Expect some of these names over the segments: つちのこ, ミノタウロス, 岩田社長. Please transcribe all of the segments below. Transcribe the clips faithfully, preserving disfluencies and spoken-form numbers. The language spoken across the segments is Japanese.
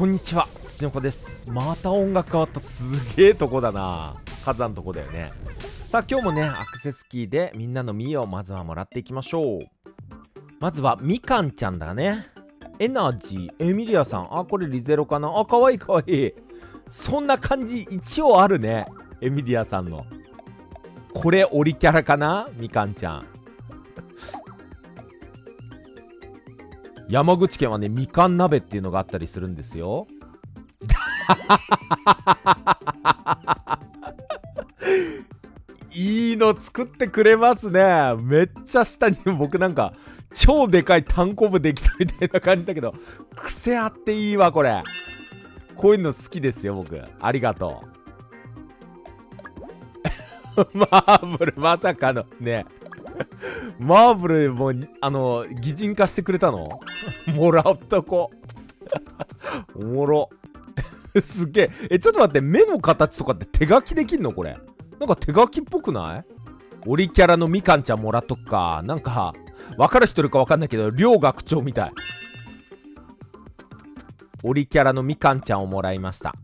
こんにちは、土の子です。また音楽変わった。すげえとこだな、火山のとこだよね。さあ今日もね、アクセスキーでみんなのみーをまずはもらっていきましょう。まずはみかんちゃんだね。エナジー、エミリアさん、あ、これリゼロかな。あ、かわいいかわいい。そんな感じ一応あるね、エミリアさんの。これオリキャラかな、みかんちゃん。山口県はね、みかん鍋っていうのがあったりするんですよ。いいの作ってくれますね。めっちゃ下に僕なんか超でかいたんこぶできたみたいな感じだけど、癖あっていいわこれ。こういうの好きですよ僕。ありがとう。マーブル、まさかのね。マーブルもあの擬人化してくれたの。もらっとこおもろ。すげえ。え、ちょっと待って、目の形とかって手書きできんのこれ。なんか手書きっぽくない？オリキャラのみかんちゃんもらっとくか。なんか分かる人いるか分かんないけど、両学長みたい。オリキャラのみかんちゃんをもらいました。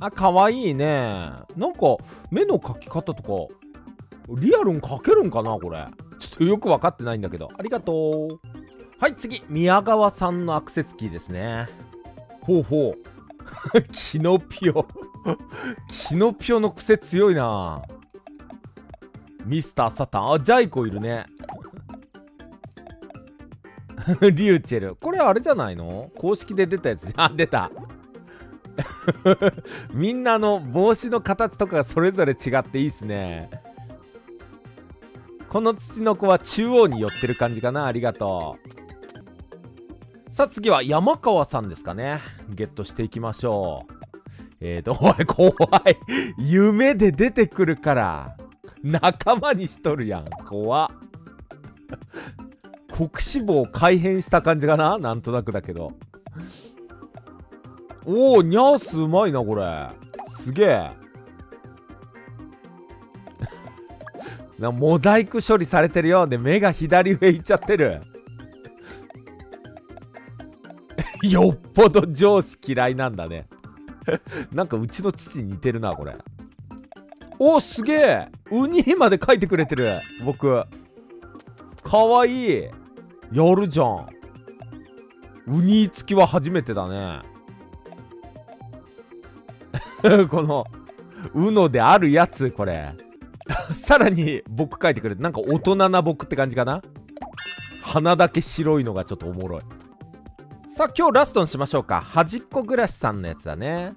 あ、かわいいね。なんか目の描き方とかリアルに描けるんかなこれ。ちょっとよく分かってないんだけど、ありがとう。はい、次、宮川さんのアクセスキーですね。ほうほう。キノピオ。キノピオの癖強いな。ミスターサタン。あ、ジャイコいるね。リューチェル。これあれじゃないの、公式で出たやつ。あ、出た。みんなの帽子の形とかがそれぞれ違っていいっすね。この土の子は中央に寄ってる感じかな。ありがとう。さあ次は山川さんですかね。ゲットしていきましょう。えーと、おい怖い。夢で出てくるから仲間にしとるやん。怖っ。黒死棒改変した感じかな、なんとなくだけど。おお、ニャースうまいなこれ。すげえ。な、モザイク処理されてるよ。で、目が左上行っちゃってる。よっぽど上司嫌いなんだね。なんかうちの父に似てるなこれ。おお、すげえ。ウニまで書いてくれてる。僕かわいい。やるじゃん。ウニ付きは初めてだね。このウノであるやつこれ。さらに僕書いてくれて、なんか大人な僕って感じかな。鼻だけ白いのがちょっとおもろい。さあ今日ラストにしましょうか。はじっこ暮らしさんのやつだね。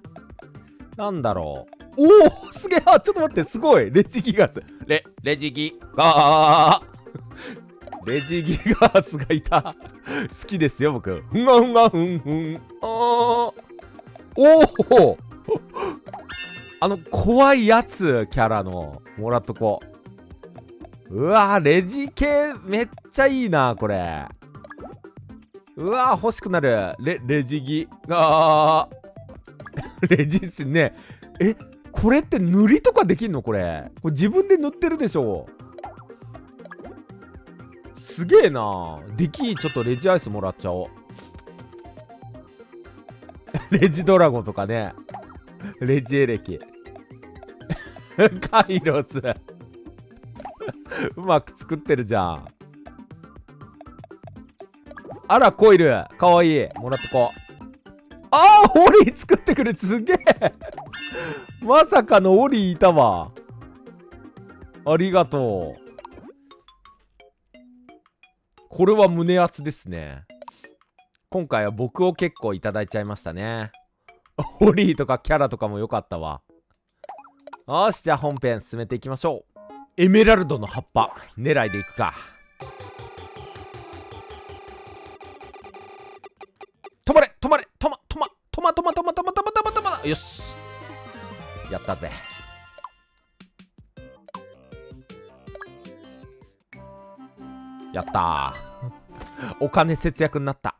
なんだろう。おお、すげえ。あ、ちょっと待って、すごい。レジギガス。レレジギガー。レジギガースがいた。好きですよ僕。ふんがふんがふんふん。あおお。あの怖いやつキャラのもらっとこう。うわー、レジ系めっちゃいいなこれ。うわー、欲しくなる。 レ, レジギあー。レジっすねえ。これって塗りとかできんのこれ。これ自分で塗ってるでしょ。すげえな。でき、ちょっとレジアイスもらっちゃおう。レジドラゴンとかね。レジエレキ。カイロス。うまく作ってるじゃん。あら、コイルかわいい。もらっとこう。ああ、オリー作ってくれ。すげえ。まさかのオリーいたわ。ありがとう。これは胸厚ですね。今回は僕を結構いただいちゃいましたね。オリーとかキャラとかも良かったわ。よし、じゃあ本編進めていきましょう。エメラルドの葉っぱ狙いでいくか。止まれ止まれ止ま止ま止ま止ま止ま止ま止ま止ま止ま。よし、やったぜ。やった。お金節約になった。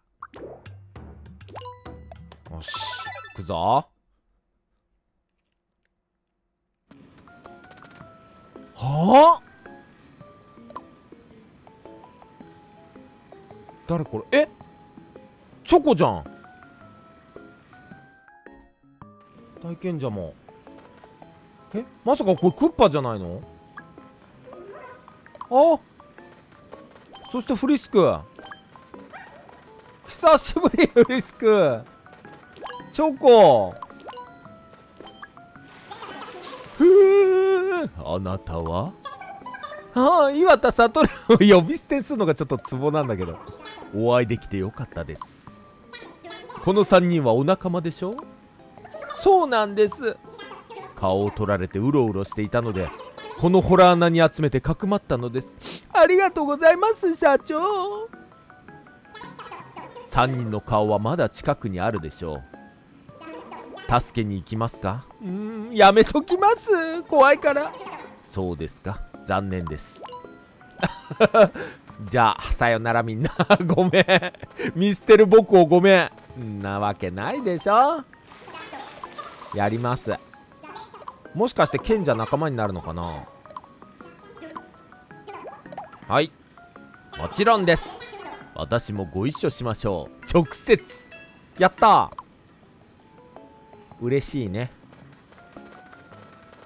よし、行くぞ。はあ、誰これ。え、チョコじゃん。大賢者も。え、まさかこれクッパじゃないの？あ、そしてフリスク、久しぶりフリスク。チョコ、ふう、あなたはああ、岩田悟を呼び捨てするのがちょっとツボなんだけど、お会いできてよかったです。このさんにんはお仲間でしょ？そうなんです。顔を取られてうろうろしていたので、このホラー穴に集めてかくまったのです。ありがとうございます社長。さんにんの顔はまだ近くにあるでしょう。助けに行きますか？うーん、やめときます、怖いから。そうですか、残念です。じゃあさよならみんな。ごめん、見捨てる僕をごめん。なわけないでしょ。やります。もしかして賢者仲間になるのかな？はい、もちろんです。私もご一緒しましょう。直接やった、嬉しいね。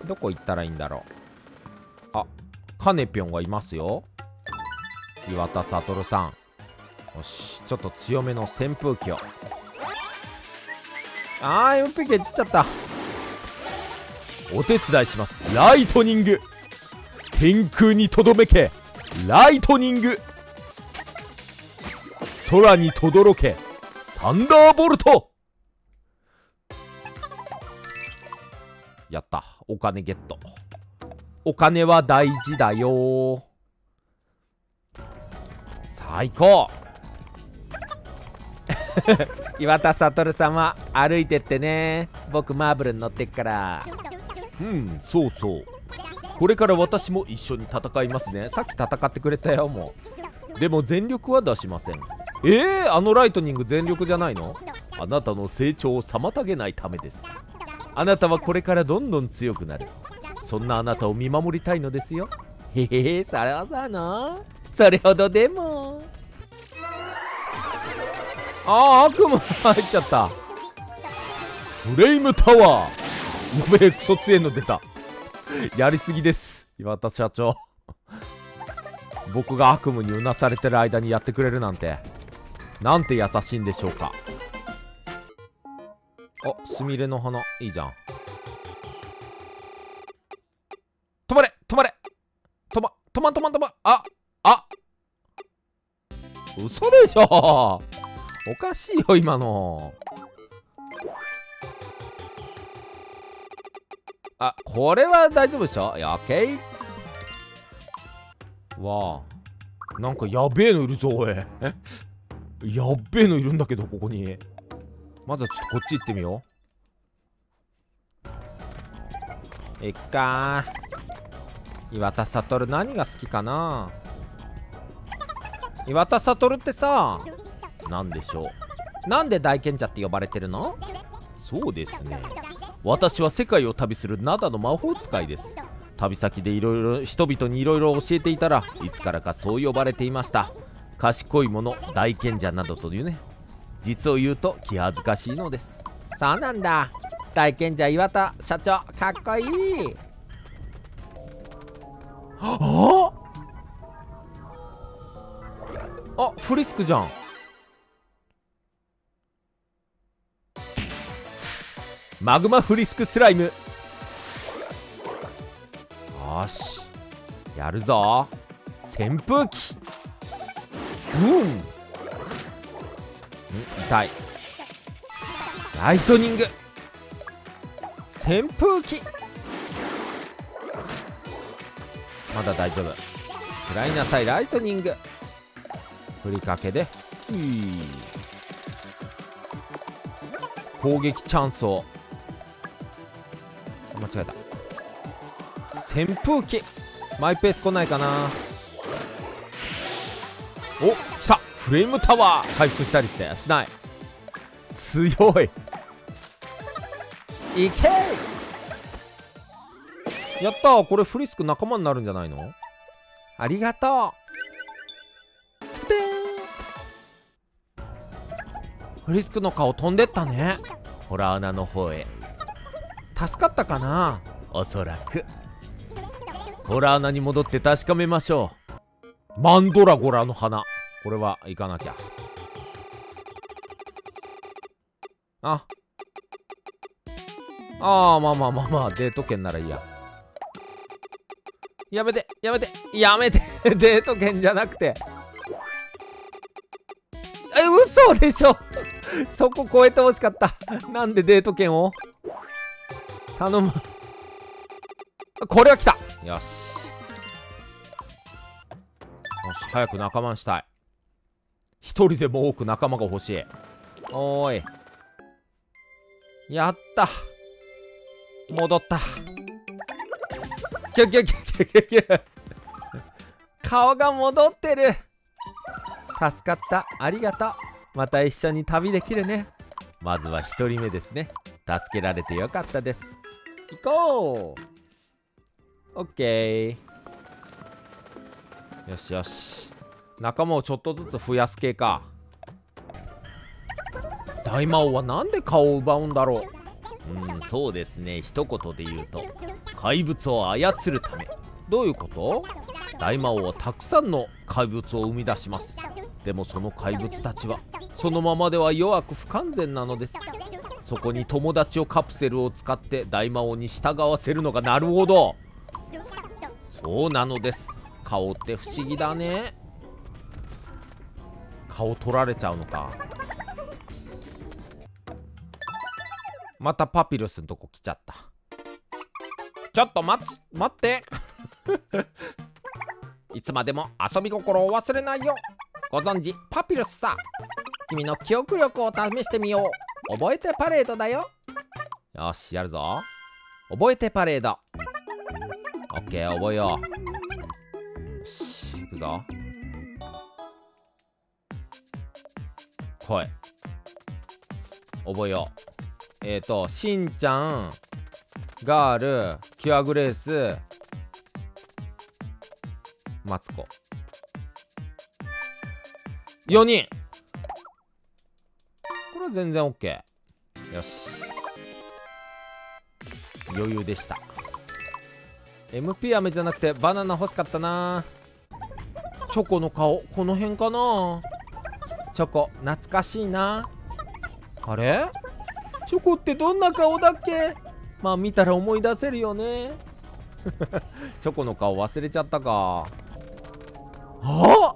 どこ行ったらいいんだろう。あ、カネピョンがいますよ。岩田悟さん、よし、ちょっと強めの扇風機を。あー、 エムピーケー 散っちゃった。お手伝いします。ライトニング、天空にとどめけライトニング、空にとどろけサンダーボルト。やった、お金ゲット。お金は大事だよ。最高。岩田悟さんは歩いてってね、僕マーブルに乗ってっから。うん、そうそう、これから私も一緒に戦いますね。さっき戦ってくれたよ。もうでも全力は出しません。えー、あのライトニング全力じゃないの？あなたの成長を妨げないためです。あなたはこれからどんどん強くなる。そんなあなたを見守りたいのですよ。へへへ、それはさな、それほどでも。ああ、悪魔入っちゃった。フレイムタワー、やべえ、クソ強えの出た。やりすぎです岩田社長。僕が悪夢にうなされてる間にやってくれるなんて、なんて優しいんでしょうか。あ、スミレの花いいじゃん。止まれ止まれ止ま止ま止ま止まああ、嘘でしょ。おかしいよ今の。あ、これは大丈夫でしょ。やっけーわあ、なんかやべえのいるぞおい。やっべえのいるんだけど、ここに。まずはちょっとこっち行ってみよう。えっかー、岩田悟何が好きかな。岩田悟ってさ、なんでしょう、なんで大賢者って呼ばれてるの？そうですね、私は世界を旅する灘の魔法使いです。旅先でいろいろ人々にいろいろ教えていたら、いつからかそう呼ばれていました。賢い者、大賢者などというね。実を言うと気恥ずかしいのです。そうなんだ、大賢者岩田社長かっこいい。ああ、あ、フリスクじゃん。マグマフリスクスライム、よしやるぞ。扇風機、ブーン、痛い。ライトニング、扇風機、まだ大丈夫、食らいなさい。ライトニング、ふりかけで攻撃チャンスを。間違えた。扇風機、マイペース来ないかな。お、来た。フレームタワー、回復したりしてしない。強い、いけー、やった。これフリスク仲間になるんじゃないの？ありがとう。つくてー、フリスクの顔飛んでったね。ホラー穴の方へ。助かったかな。おそらくホラー穴に戻って確かめましょう。マンドラゴラの花、これは行かなきゃ。ああー、まあまあまあまあ、デート券ならいいや。やめてやめてやめてデート券じゃなくて、え、嘘でしょそこ超えてほしかった。なんでデート券を頼む。これは来た。よしよし、早く仲間したい。一人でも多く仲間が欲しい。おーい、やった、戻った。キュキュキュキュキュキュ顔が戻ってる。助かった、ありがとう。また一緒に旅できるね。まずは一人目ですね。助けられてよかったです。行こう。オッケー、よしよし。仲間をちょっとずつ増やす系か。大魔王はなんで顔を奪うんだろう。うん、そうですね、一言で言うと怪物を操るため。どういうこと？大魔王はたくさんの怪物を生み出します。でもその怪物たちはそのままでは弱く不完全なのです。そこに友達をカプセルを使って大魔王に従わせるのが、なるほど、そうなのです。顔って不思議だね。顔取られちゃうのか。またパピルスのとこ来ちゃった。ちょっと待つ待っていつまでも遊び心を忘れないよ。ご存知パピルスさ、君の記憶力を試してみよう。覚えてパレードだよ。よし、やるぞ、覚えてパレード。オッケー、覚えよう。よし、行くぞ。来い、覚えよう。えっと、しんちゃん、ガール、キュアグレース、マツコ、よにん。これは全然 OK。 よし、余裕でした。 エムピー 飴じゃなくてバナナ欲しかったな。チョコの顔、この辺かな。チョコ懐かしいな。あれ、チョコってどんな顔だっけ。まあ見たら思い出せるよねチョコの顔忘れちゃったか。あ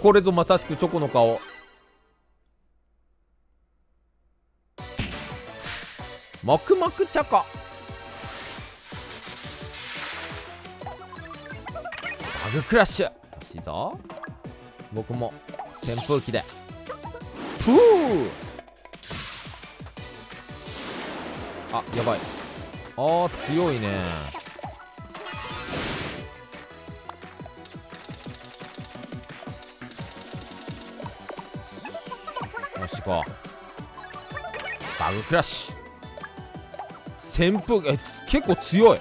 これぞまさしくチョコの顔。もくもくチョコ、バグクラッシュ。いいぞ、僕も扇風機でふう。あ、やばい。あー、強いね。よし、行こう。バグクラッシュ、扇風機、え、結構強い。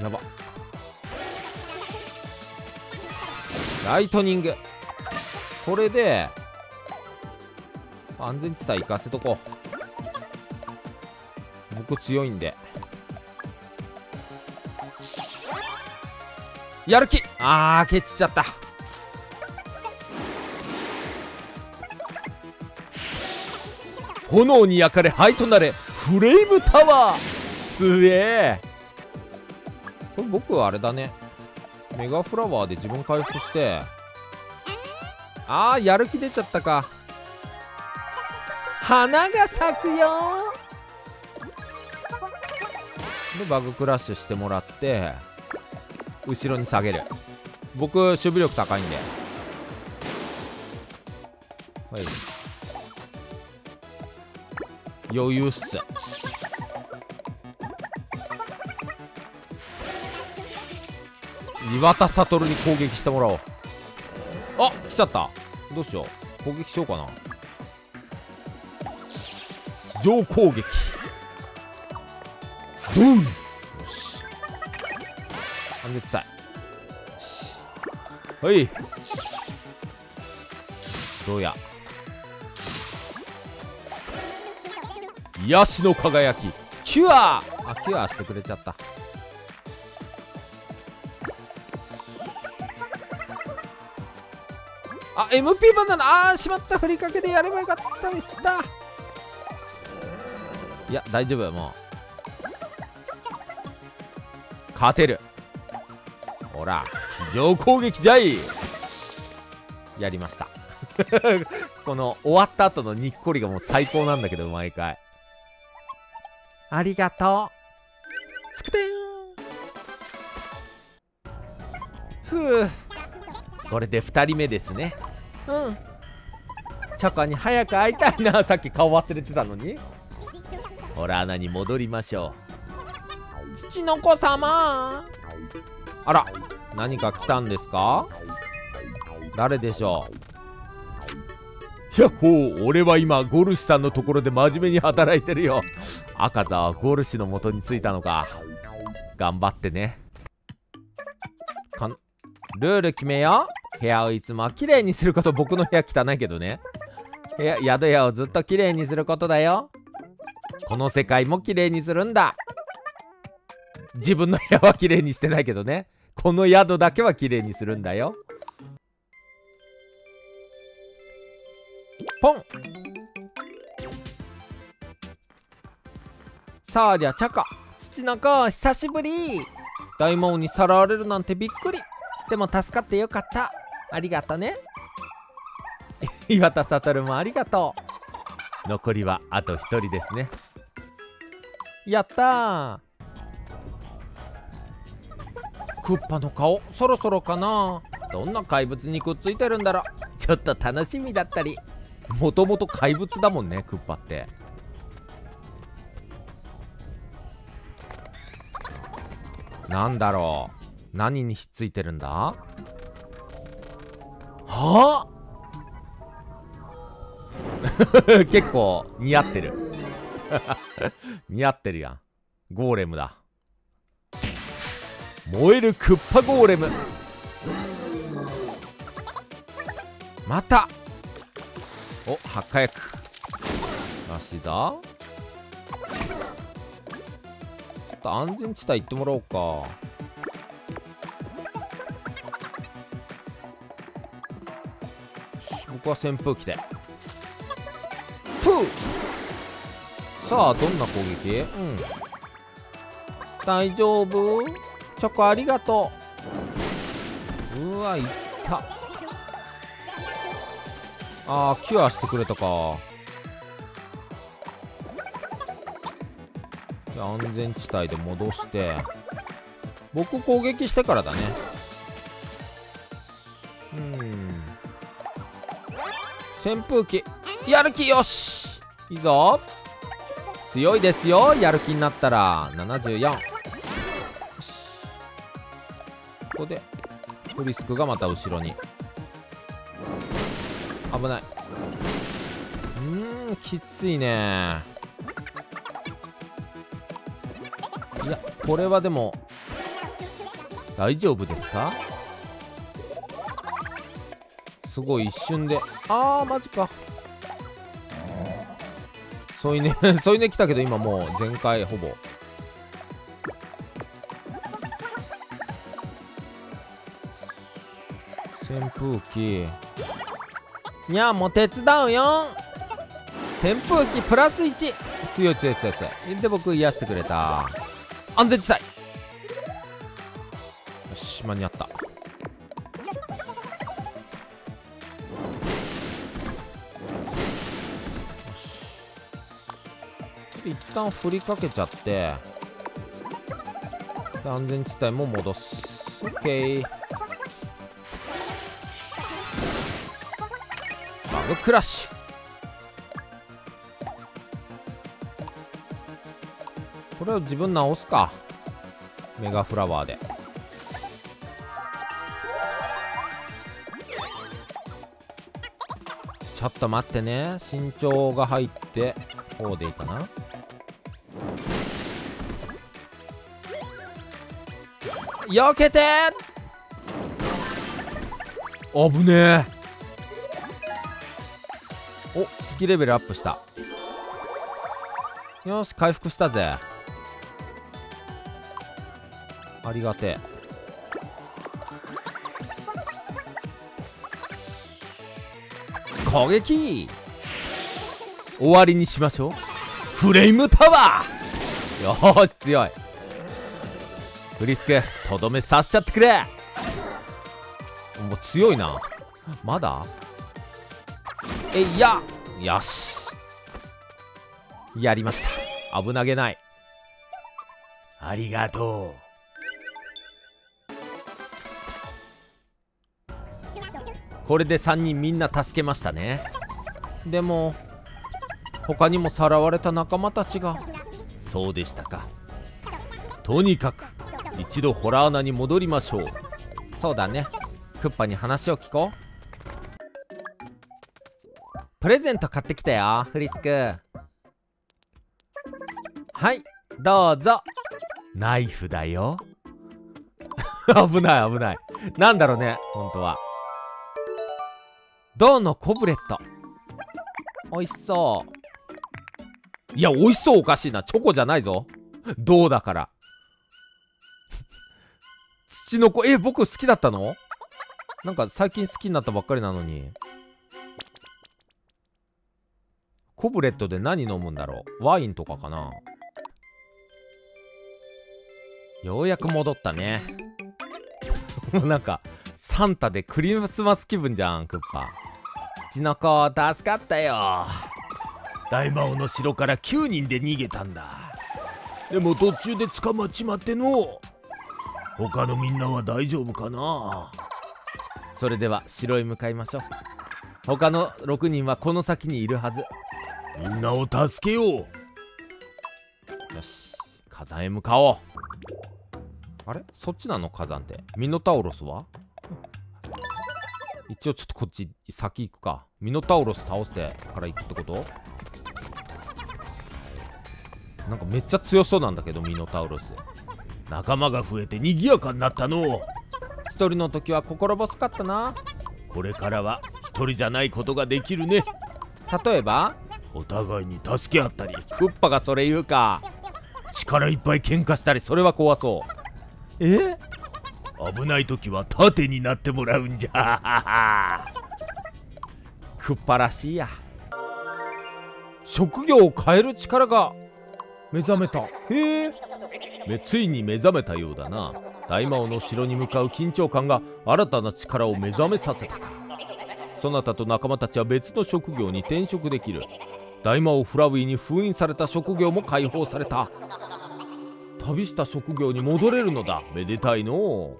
やば。ライトニング、これで安全地帯行かせとこう。僕強いんで。やる気、あー、ケチっちゃった。炎に焼かれ灰となれ、フレームタワー、すげえ。これ僕はあれだね、メガフラワーで自分回復して。あー、やる気出ちゃったか。花が咲くよで、バグクラッシュしてもらって後ろに下げる。僕守備力高いんで、はい、余裕っす。岩田悟に攻撃してもらおう。あ、来ちゃった。どうしよう、攻撃しようかな。非常攻撃、ドン。よし、安全地帯、はい。どうや癒しの輝きキュア、あキュアしてくれちゃった。あ エムピー バナナ、あーしまった、ふりかけでやればよかったでした。いや大丈夫、もう勝てる。ほら非常攻撃じゃい、やりましたこの終わった後のにっこりがもう最高なんだけど、毎回ありがとう。つくてーん。ふう、これでふたりめですね。うん、チョコに早く会いたいな、さっき顔忘れてたのに。ほら穴に戻りましょう。土の子様、あら何か来たんですか、誰でしょう。やっほー、俺は今ゴルシュさんのところで真面目に働いてるよ。赤座はゴルシュの元に着いたのか、頑張ってね。かんルール決めよう。部屋をいつもきれいにすること、僕の部屋汚いけどね、部屋宿屋をずっときれいにすることだよ。この世界もきれいにするんだ。自分の部屋はきれいにしてないけどね、この宿だけはきれいにするんだよ。ポン。さありゃチャカ、土の子久しぶり。大魔王にさらわれるなんてびっくり、でも助かってよかった、ありがとね岩田悟もありがとう。残りはあとひとりですね。やったー。クッパの顔そろそろかな、どんな怪物にくっついてるんだろう、ちょっと楽しみだったり。もともと怪物だもんねクッパって。なんだろう、何にひっついてるんだ。はあ結構似合ってる似合ってるやん。ゴーレムだ。燃えるクッパゴーレム。またお発火薬らしいぞ。ちょっと安全地帯行ってもらおうか。僕は扇風機でプー。さあどんな攻撃、うん大丈夫。チョコありがとう。うわいった、あーキュアしてくれたか。安全地帯で戻して、僕攻撃してからだね。うん、扇風機やる気よし、いいぞ、強いですよやる気になったら。ななじゅうよん。ここでフリスクがまた後ろに、危ない。うんきついね。いやこれはでも大丈夫ですか。すごい一瞬で、あーマジか。添い寝添い寝来たけど今もう全開ほぼ。扇風機、にゃあもう手伝うよ。扇風機プラスいち、強い強い強い強い。で僕癒してくれた。安全地帯、よし間に合った。一旦振りかけちゃって、安全地帯も戻す。オッケークラッシュ。これを自分直すか、メガフラワーで。ちょっと待ってね、身長が入ってこうでいいかな。避けて、危ねえ。お、好きレベルアップした。よし、回復したぜ。ありがてえ。攻撃終わりにしましょう。フレームタワー。よーし、強い。フリスク、とどめ刺しちゃってくれ。もう強いな。まだえいや、よし、やりました。危なげない。ありがとう。これでさんにんみんな助けましたね。でも他にもさらわれた仲間たちが。そうでしたか。とにかく一度ホラー穴に戻りましょう。そうだね。クッパに話を聞こう。プレゼント買ってきたよ、フリスク。はい、どうぞ。ナイフだよ。危ない危ない。なんだろうね、本当は。銅のコブレット、おいしそう。いや、おいしそうおかしいな。チョコじゃないぞ、銅だから。土の子、え、僕好きだったの？なんか最近好きになったばっかりなのに。コブレットで何飲むんだろう。ワインとかかな。ようやく戻ったね。もうなんかサンタでクリスマス気分じゃん、クッパ。土の子助かったよ。大魔王の城からきゅうにんで逃げたんだ。でも途中で捕まっちまっての。他のみんなは大丈夫かな。それでは城へ向かいましょう。他のろくにんはこの先にいるはず。みんなを助けよう。よし、火山へ向かおう。あれ、そっちなの、火山って。ミノタウロスは一応ちょっとこっち先行くか。ミノタウロス倒してから行くってこと？なんかめっちゃ強そうなんだけど、ミノタウロス。仲間が増えて賑やかになったの。一人の時は心細かったな。これからは一人じゃないことができるね。例えばお互いに助け合ったり。クッパがそれ言うか。力いっぱい喧嘩したり、それは怖そう。え、危ない時は盾になってもらうんじゃ。クッパらしいや。職業を変える力が目覚めた。へえ、ついに目覚めたようだな。大魔王の城に向かう緊張感が新たな力を目覚めさせたか。そなたと仲間たちは別の職業に転職できる。大魔王フラウィーに封印された職業も解放された。旅した職業に戻れるのだ。めでたいの。お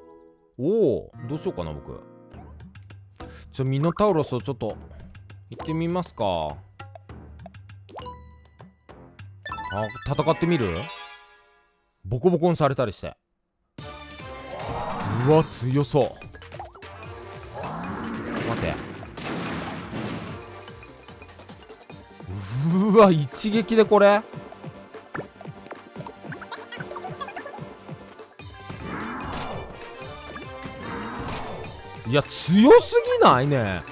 お、どうしようかな、僕。ちょ、ミノタウロスをちょっと行ってみますか。あ、戦ってみる？ボコボコにされたりして。うわ、強そう。待って、うわ、一撃でこれ。いや、強すぎないね。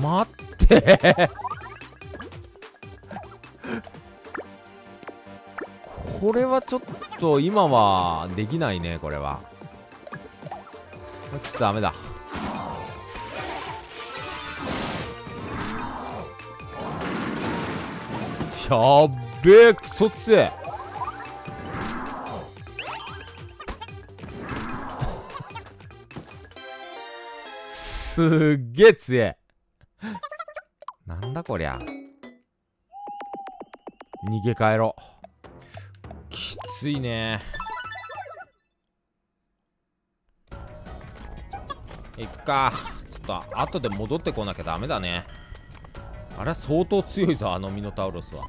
待ってこれはちょっと今はできないね。これはちょっとダメだ。やっべえ、クソ強え。すっげえ強え。なんだこりゃ。逃げ帰ろう。きついね。いっか、ちょっと後で戻ってこなきゃダメだね。あれ、相当強いぞ、あのミノタウロスは。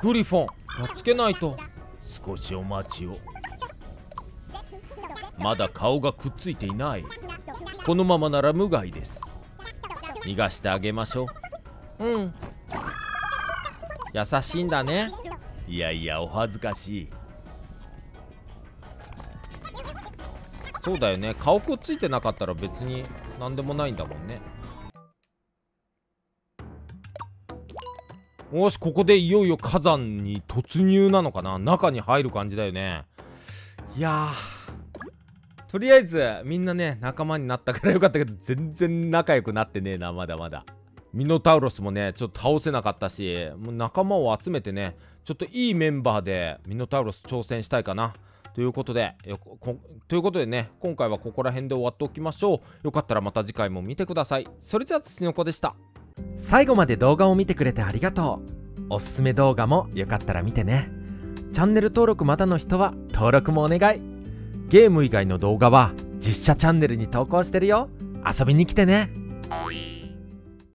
グリフォンやっつけないと。少しお待ちを。まだ顔がくっついていない。このままなら無害です。逃がしてあげましょう。うん、優しいんだね。いやいや、お恥ずかしい。そうだよね、顔くっついてなかったら別に何でもないんだもんね。よし、ここでいよいよ火山に突入なのかな。中に入る感じだよね。いやー、とりあえずみんなね仲間になったからよかったけど、全然仲良くなってねえな、まだまだ。ミノタウロスもねちょっと倒せなかったし、もう仲間を集めてねちょっといいメンバーでミノタウロス挑戦したいかなということで、よこということでね、今回はここら辺で終わっておきましょう。よかったらまた次回も見てください。それじゃあ、土の子でした。最後まで動画を見てくれてありがとう。おすすめ動画もよかったら見てね。チャンネル登録まだの人は登録もお願い。ゲーム以外の動画は実写チャンネルに投稿してるよ。遊びに来てね。